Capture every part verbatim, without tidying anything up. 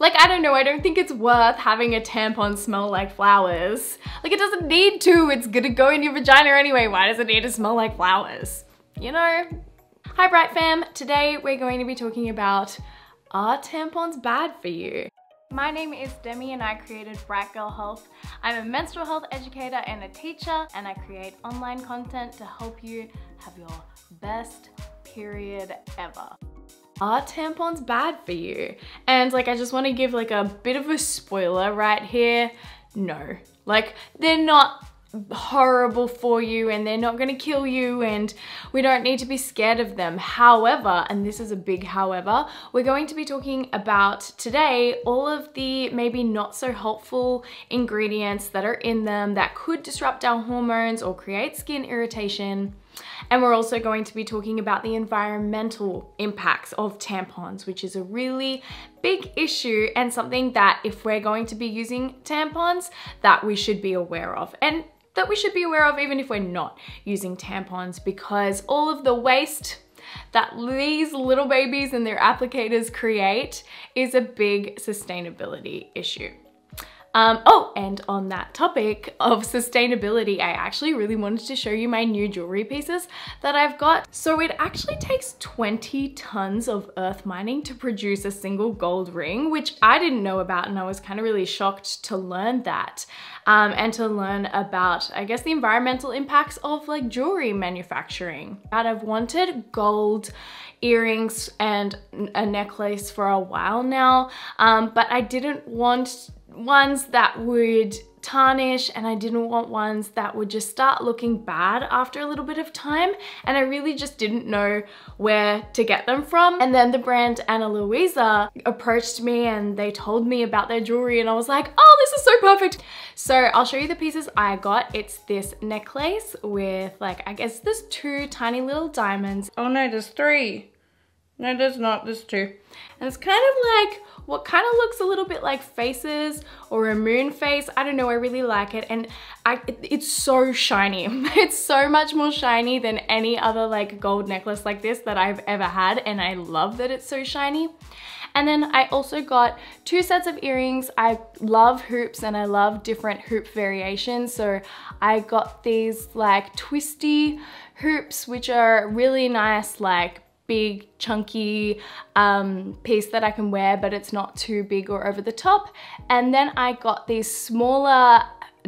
Like, I don't know, I don't think it's worth having a tampon smell like flowers. Like, it doesn't need to, it's gonna go in your vagina anyway, why does it need to smell like flowers? You know? Hi Bright Fam, today we're going to be talking about, are tampons bad for you? My name is Demi and I created Bright Girl Health. I'm a menstrual health educator and a teacher, and I create online content to help you have your best period ever. Are tampons bad for you? And like, I just want to give like a bit of a spoiler right here. No, like they're not horrible for you and they're not going to kill you and we don't need to be scared of them. However, and this is a big however, we're going to be talking about today all of the maybe not so helpful ingredients that are in them that could disrupt our hormones or create skin irritation. And we're also going to be talking about the environmental impacts of tampons, which is a really big issue and something that if we're going to be using tampons, that we should be aware of. And that we should be aware of even if we're not using tampons, because all of the waste that these little babies and their applicators create is a big sustainability issue. Um, oh, and on that topic of sustainability, I actually really wanted to show you my new jewelry pieces that I've got. So it actually takes twenty tons of earth mining to produce a single gold ring, which I didn't know about, and I was kind of really shocked to learn that. Um, and to learn about, I guess, the environmental impacts of like jewelry manufacturing. But I've wanted gold earrings and a necklace for a while now, um, but I didn't want ones that would tarnish, and I didn't want ones that would just start looking bad after a little bit of time, and I really just didn't know where to get them from. And then the brand Ana Luisa approached me and they told me about their jewelry, and I was like, oh, this is so perfect. So I'll show you the pieces I got. It's this necklace with like, I guess there's two tiny little diamonds. Oh no, there's three. No, there's not, there's two. And it's kind of like what kind of looks a little bit like faces or a moon face. I don't know, I really like it. And I, it, it's so shiny. It's so much more shiny than any other like gold necklace like this that I've ever had. And I love that it's so shiny. And then I also got two sets of earrings. I love hoops and I love different hoop variations. So I got these like twisty hoops, which are really nice, like big chunky um, piece that I can wear, but it's not too big or over the top. And then I got these smaller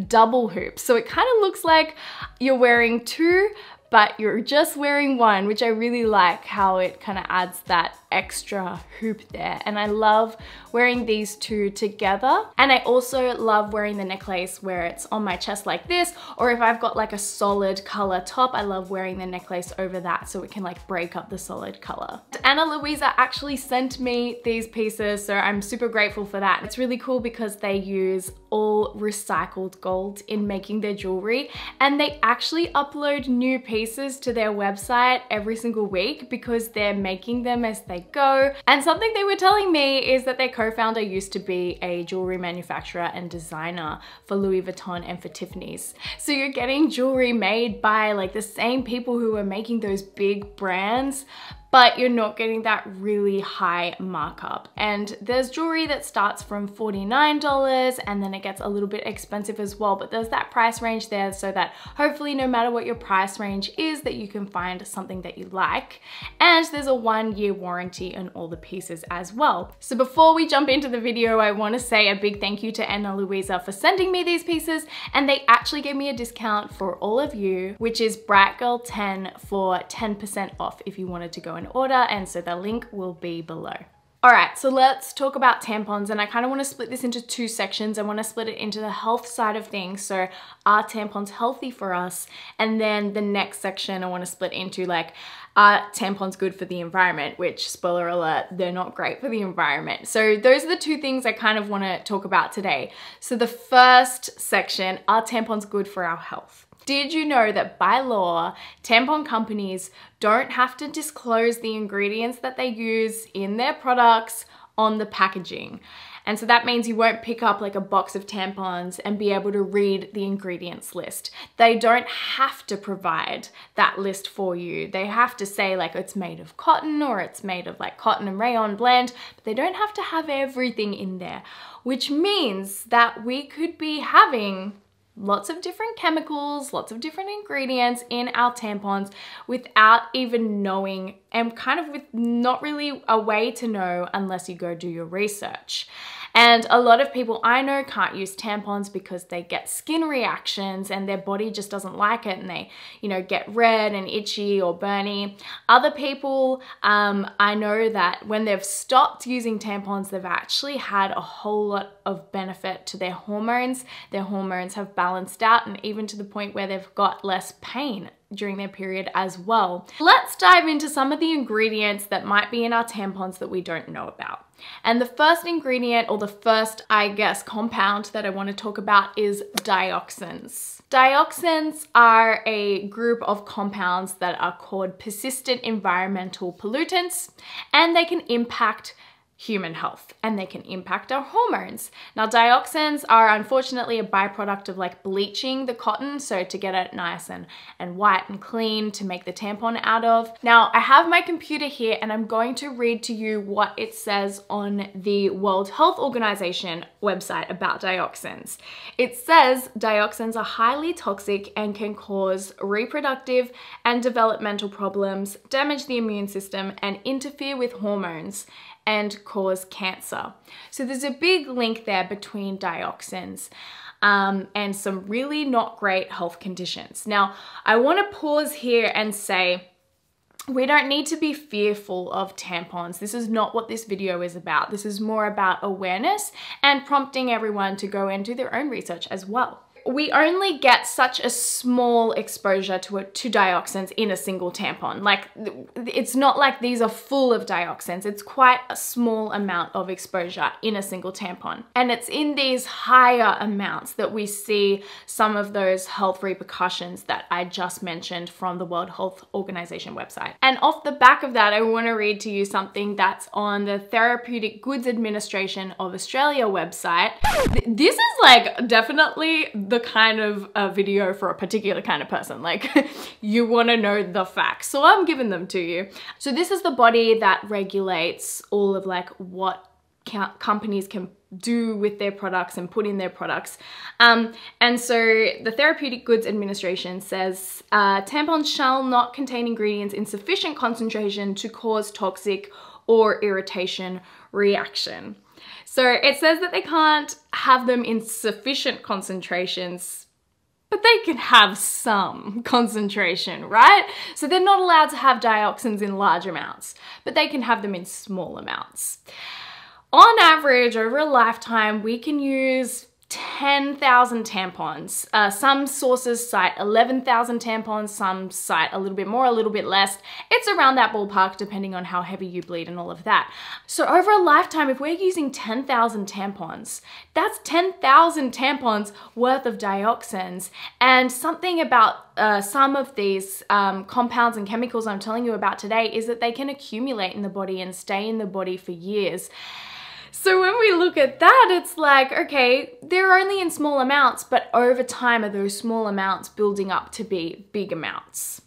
double hoops. So it kind of looks like you're wearing two, but you're just wearing one, which I really like how it kind of adds that extra hoop there. And I love wearing these two together. And I also love wearing the necklace where it's on my chest like this, or if I've got like a solid color top, I love wearing the necklace over that so it can like break up the solid color. Ana Luisa actually sent me these pieces, so I'm super grateful for that. It's really cool because they use all recycled gold in making their jewelry, and they actually upload new pieces to their website every single week because they're making them as they go. And something they were telling me is that their co-founder used to be a jewelry manufacturer and designer for Louis Vuitton and for Tiffany's. So you're getting jewelry made by like the same people who are making those big brands, but you're not getting that really high markup. And there's jewelry that starts from forty-nine dollars and then it gets a little bit expensive as well, but there's that price range there so that hopefully no matter what your price range is, that you can find something that you like. And there's a one year warranty on all the pieces as well. So before we jump into the video, I wanna say a big thank you to Ana Luisa for sending me these pieces, and they actually gave me a discount for all of you, which is Bright Girl ten for ten percent off if you wanted to go and order, and so the link will be below. All right, so let's talk about tampons, and I kind of want to split this into two sections. I want to split it into the health side of things, so are tampons healthy for us? And then the next section I want to split into like, are tampons good for the environment? Which, spoiler alert, they're not great for the environment. So those are the two things I kind of want to talk about today. So the first section, are tampons good for our health? Did you know that by law, tampon companies don't have to disclose the ingredients that they use in their products on the packaging. And so that means you won't pick up like a box of tampons and be able to read the ingredients list. They don't have to provide that list for you. They have to say like it's made of cotton or it's made of like cotton and rayon blend, but they don't have to have everything in there, which means that we could be having lots of different chemicals, lots of different ingredients in our tampons without even knowing, and kind of with not really a way to know unless you go do your research. And a lot of people I know can't use tampons because they get skin reactions and their body just doesn't like it, and they, you know, get red and itchy or burny. Other people um, I know that when they've stopped using tampons, they've actually had a whole lot of benefit to their hormones. Their hormones have balanced out, and even to the point where they've got less pain during their period as well. Let's dive into some of the ingredients that might be in our tampons that we don't know about. And the first ingredient, or the first, I guess, compound that I want to talk about is dioxins. Dioxins are a group of compounds that are called persistent environmental pollutants, and they can impact human health, and they can impact our hormones. Now, dioxins are unfortunately a byproduct of like bleaching the cotton, so to get it nice and, and white and clean to make the tampon out of. Now, I have my computer here and I'm going to read to you what it says on the World Health Organization website about dioxins. It says dioxins are highly toxic and can cause reproductive and developmental problems, damage the immune system, and interfere with hormones, and cause cancer. So there's a big link there between dioxins um, and some really not great health conditions. Now, I want to pause here and say, we don't need to be fearful of tampons. This is not what this video is about. This is more about awareness and prompting everyone to go and do their own research as well. We only get such a small exposure to, a, to dioxins in a single tampon. Like, it's not like these are full of dioxins. It's quite a small amount of exposure in a single tampon. And it's in these higher amounts that we see some of those health repercussions that I just mentioned from the World Health Organization website. And off the back of that, I want to read to you something that's on the Therapeutic Goods Administration of Australia website. This is like definitely the kind of a video for a particular kind of person. Like, you want to know the facts, so I'm giving them to you. So this is the body that regulates all of like what companies can do with their products and put in their products. Um, and so the Therapeutic Goods Administration says, uh, tampons shall not contain ingredients in sufficient concentration to cause toxic or irritation reaction. So it says that they can't have them in sufficient concentrations, but they can have some concentration, right? So they're not allowed to have dioxins in large amounts, but they can have them in small amounts. On average, over a lifetime, we can use ten thousand tampons. Uh, some sources cite eleven thousand tampons, some cite a little bit more, a little bit less. It's around that ballpark depending on how heavy you bleed and all of that. So over a lifetime, if we're using ten thousand tampons, that's ten thousand tampons worth of dioxins. And something about uh, some of these um, compounds and chemicals I'm telling you about today is that they can accumulate in the body and stay in the body for years. So when we look at that, it's like, okay, they're only in small amounts, but over time are those small amounts building up to be big amounts?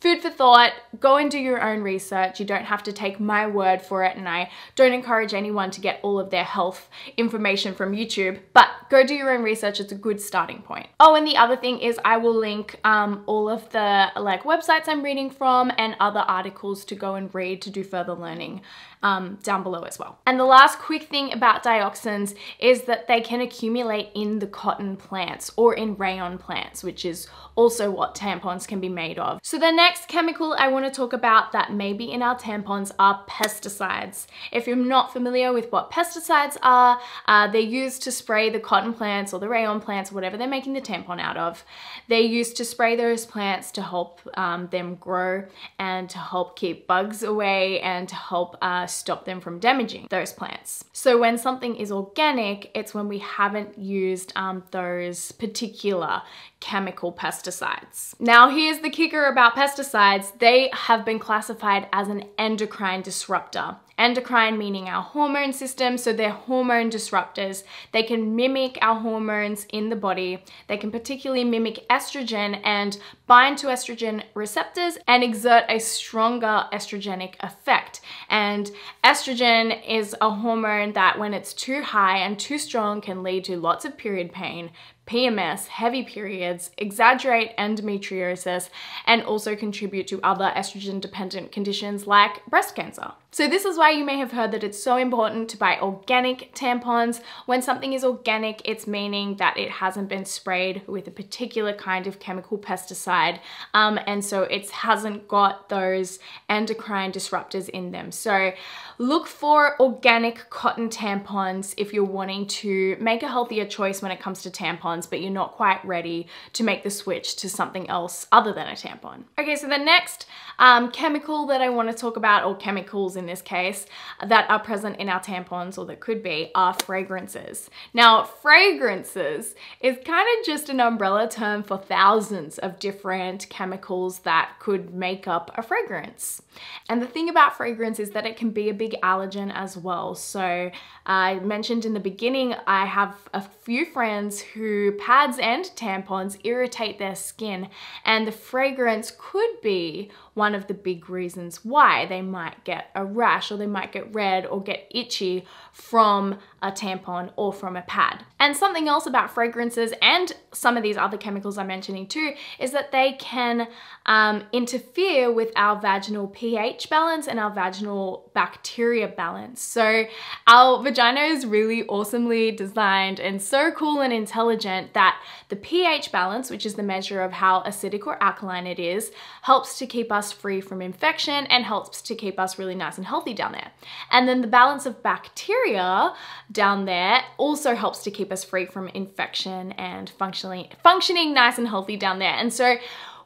Food for thought. Go and do your own research. You don't have to take my word for it, and I don't encourage anyone to get all of their health information from YouTube, but go do your own research. It's a good starting point. Oh, and the other thing is I will link um, all of the like websites I'm reading from and other articles to go and read to do further learning um, down below as well. And the last quick thing about dioxins is that they can accumulate in the cotton plants or in rayon plants, which is also what tampons can be made of. So the next Next chemical I want to talk about that may be in our tampons are pesticides. If you're not familiar with what pesticides are, uh, they're used to spray the cotton plants or the rayon plants, whatever they're making the tampon out of. They're used to spray those plants to help um, them grow and to help keep bugs away and to help uh, stop them from damaging those plants. So when something is organic, it's when we haven't used um, those particular chemical pesticides. Now, here's the kicker about pesticides. They have been classified as an endocrine disruptor, endocrine meaning our hormone system, so they're hormone disruptors. They can mimic our hormones in the body. They can particularly mimic estrogen and bind to estrogen receptors and exert a stronger estrogenic effect. And estrogen is a hormone that when it's too high and too strong can lead to lots of period pain, P M S, heavy periods, exaggerate endometriosis, and also contribute to other estrogen-dependent conditions like breast cancer. So this is why you may have heard that it's so important to buy organic tampons. When something is organic, it's meaning that it hasn't been sprayed with a particular kind of chemical pesticide, um, and so it hasn't got those endocrine disruptors in them. So look for organic cotton tampons if you're wanting to make a healthier choice when it comes to tampons, but you're not quite ready to make the switch to something else other than a tampon. Okay, so the next um, chemical that I want to talk about, or chemicals in this case, that are present in our tampons, or that could be, are fragrances. Now, fragrances is kind of just an umbrella term for thousands of different chemicals that could make up a fragrance. And the thing about fragrance is that it can be a big allergen as well. So I mentioned in the beginning, I have a few friends who pads and tampons irritate their skin, and the fragrance could be one of the big reasons why they might get a rash, or they might get red or get itchy from a tampon or from a pad. And something else about fragrances and some of these other chemicals I'm mentioning too is that they can um, interfere with our vaginal pH balance and our vaginal bacteria balance. So our vagina is really awesomely designed and so cool and intelligent that the pH balance, which is the measure of how acidic or alkaline it is, helps to keep us free from infection and helps to keep us really nice and healthy down there. And then the balance of bacteria down there also helps to keep us free from infection and functioning, functioning nice and healthy down there. And so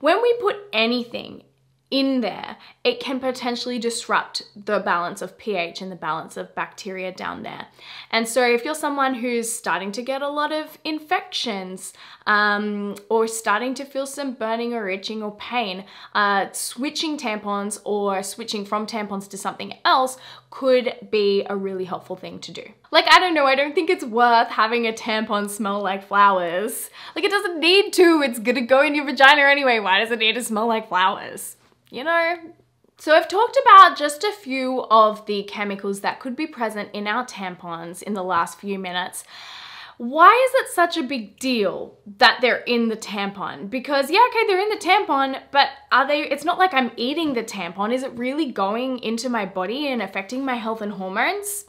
when we put anything in there, it can potentially disrupt the balance of pH and the balance of bacteria down there. And so if you're someone who's starting to get a lot of infections um, or starting to feel some burning or itching or pain, uh, switching tampons or switching from tampons to something else could be a really helpful thing to do. Like, I don't know, I don't think it's worth having a tampon smell like flowers. Like, it doesn't need to, it's gonna go in your vagina anyway. Why does it need to smell like flowers? You know? So I've talked about just a few of the chemicals that could be present in our tampons in the last few minutes. Why is it such a big deal that they're in the tampon? Because yeah, okay, they're in the tampon, but are they, it's not like I'm eating the tampon. Is it really going into my body and affecting my health and hormones?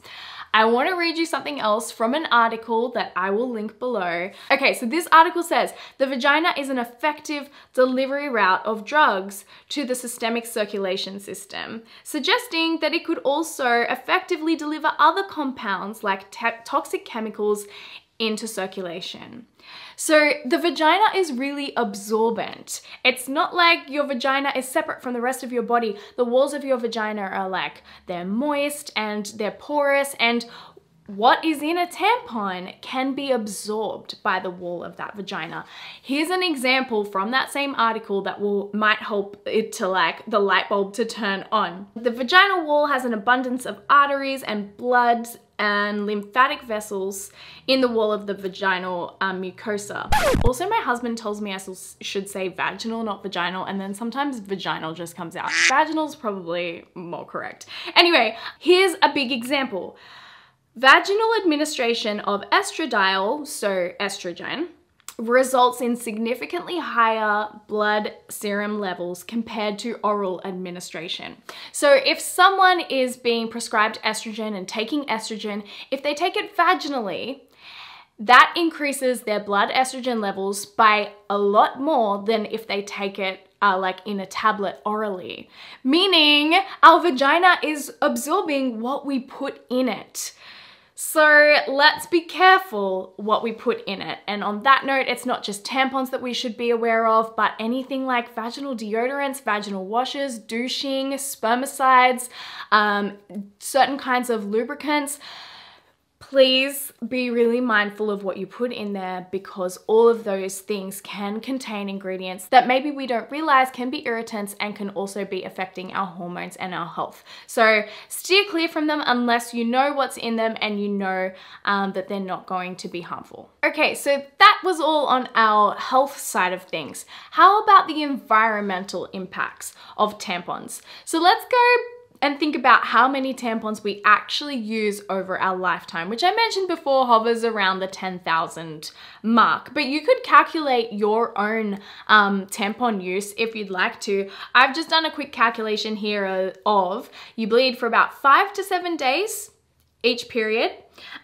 I want to read you something else from an article that I will link below. Okay, so this article says, the vagina is an effective delivery route of drugs to the systemic circulation system, suggesting that it could also effectively deliver other compounds like toxic chemicals into circulation. So the vagina is really absorbent. It's not like your vagina is separate from the rest of your body. The walls of your vagina are like, they're moist and they're porous, and what is in a tampon can be absorbed by the wall of that vagina. Here's an example from that same article that will might help it to like the light bulb to turn on. The vaginal wall has an abundance of arteries and blood and lymphatic vessels in the wall of the vaginal um, mucosa. Also, my husband tells me I should say vaginal, not vaginal, and then sometimes vaginal just comes out. Vaginal's probably more correct. Anyway, here's a big example. Vaginal administration of estradiol, so estrogen, results in significantly higher blood serum levels compared to oral administration. So if someone is being prescribed estrogen and taking estrogen, if they take it vaginally, that increases their blood estrogen levels by a lot more than if they take it Uh, like in a tablet orally, meaning our vagina is absorbing what we put in it. So let's be careful what we put in it. And on that note, it's not just tampons that we should be aware of, but anything like vaginal deodorants, vaginal washes, douching, spermicides, um, certain kinds of lubricants. please be really mindful of what you put in there, because all of those things can contain ingredients that maybe we don't realize can be irritants and can also be affecting our hormones and our health. So steer clear from them unless you know what's in them and you know um, that they're not going to be harmful. Okay, so that was all on our health side of things. How about the environmental impacts of tampons? So let's go and think about how many tampons we actually use over our lifetime, which I mentioned before hovers around the ten thousand mark, but you could calculate your own um, tampon use if you'd like to. I've just done a quick calculation here of you bleed for about five to seven days each period.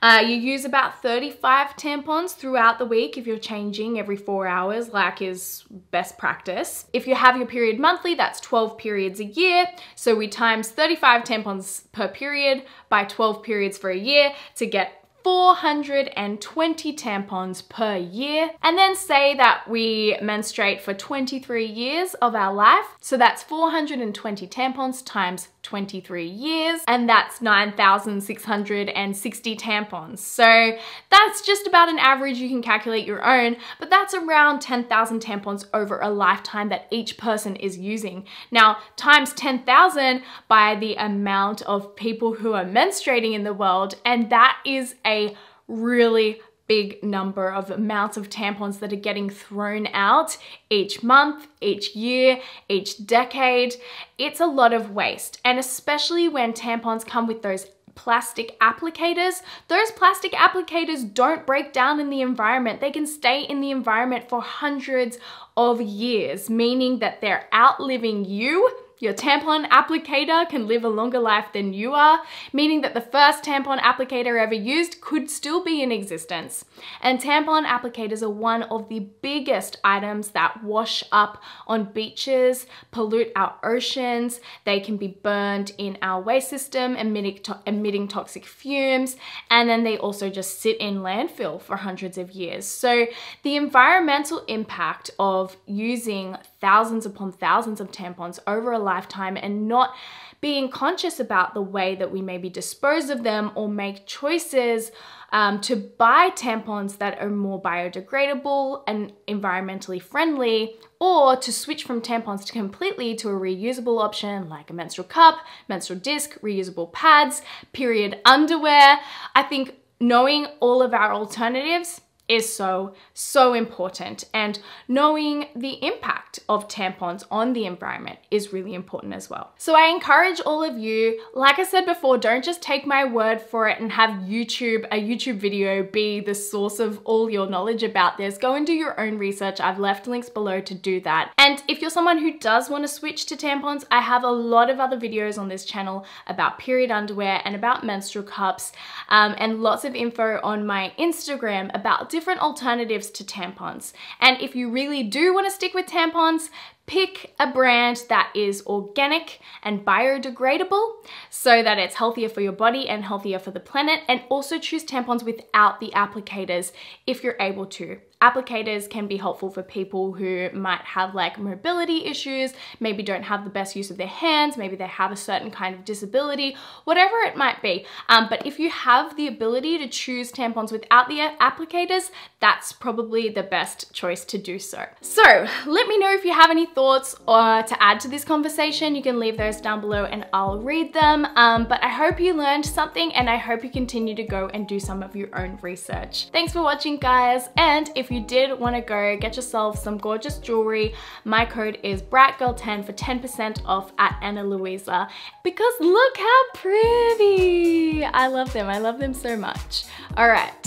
Uh, you use about thirty-five tampons throughout the week if you're changing every four hours, like is best practice. If you have your period monthly, that's twelve periods a year. So we times thirty-five tampons per period by twelve periods for a year to get four hundred twenty tampons per year. And then say that we menstruate for twenty-three years of our life. So that's four hundred twenty tampons times twenty-three years, and that's nine thousand six hundred sixty tampons. So that's just about an average. You can calculate your own, but that's around ten thousand tampons over a lifetime that each person is using. Now, times ten thousand by the amount of people who are menstruating in the world, and that is a really big number of amounts of tampons that are getting thrown out each month, each year, each decade. It's a lot of waste. And especially when tampons come with those plastic applicators, those plastic applicators don't break down in the environment. They can stay in the environment for hundreds of years, meaning that they're outliving you. Your tampon applicator can live a longer life than you are, meaning that the first tampon applicator ever used could still be in existence. And tampon applicators are one of the biggest items that wash up on beaches, pollute our oceans. They can be burned in our waste system, emitting, to emitting toxic fumes, and then they also just sit in landfill for hundreds of years. So the environmental impact of using thousands upon thousands of tampons over a lifetime and not being conscious about the way that we maybe dispose of them or make choices um, to buy tampons that are more biodegradable and environmentally friendly, or to switch from tampons to completely to a reusable option like a menstrual cup, menstrual disc, reusable pads, period underwear. I think knowing all of our alternatives is so, so important. And knowing the impact of tampons on the environment is really important as well. So I encourage all of you, like I said before, don't just take my word for it and have YouTube, a YouTube video be the source of all your knowledge about this. Go and do your own research. I've left links below to do that. And if you're someone who does want to switch to tampons, I have a lot of other videos on this channel about period underwear and about menstrual cups, um, and lots of info on my Instagram about different different alternatives to tampons. And if you really do want to stick with tampons, pick a brand that is organic and biodegradable so that it's healthier for your body and healthier for the planet, and also choose tampons without the applicators if you're able to. Applicators can be helpful for people who might have like mobility issues, maybe don't have the best use of their hands, maybe they have a certain kind of disability, whatever it might be. Um, but if you have the ability to choose tampons without the applicators, that's probably the best choice to do so. So let me know if you have any thoughts or to add to this conversation. You can leave those down below and I'll read them. Um, but I hope you learned something, and I hope you continue to go and do some of your own research. Thanks for watching, guys. And if If you did want to go get yourself some gorgeous jewelry, my code is bright girl ten for ten percent off at Ana Luisa, because look how pretty. I love them. I love them so much. All right,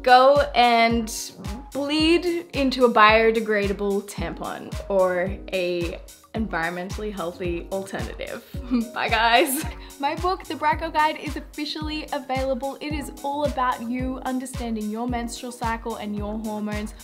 go and bleed into a biodegradable tampon or a environmentally healthy alternative. Bye guys. My book, The Bright Girl Guide, is officially available. It is all about you understanding your menstrual cycle and your hormones.